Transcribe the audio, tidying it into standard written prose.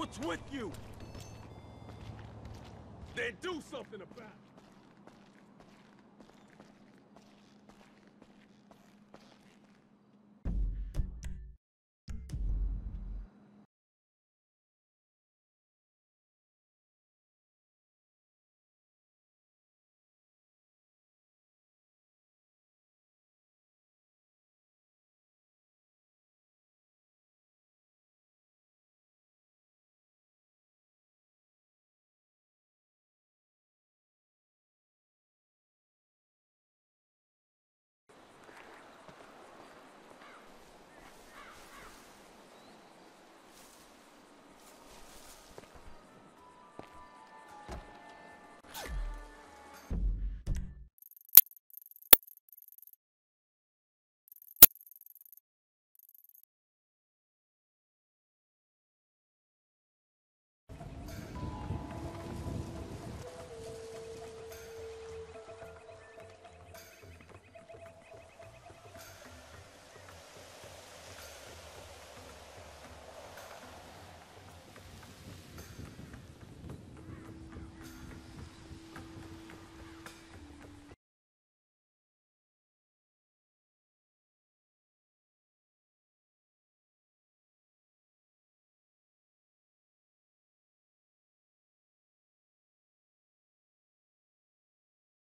What's with you? Then do something about it.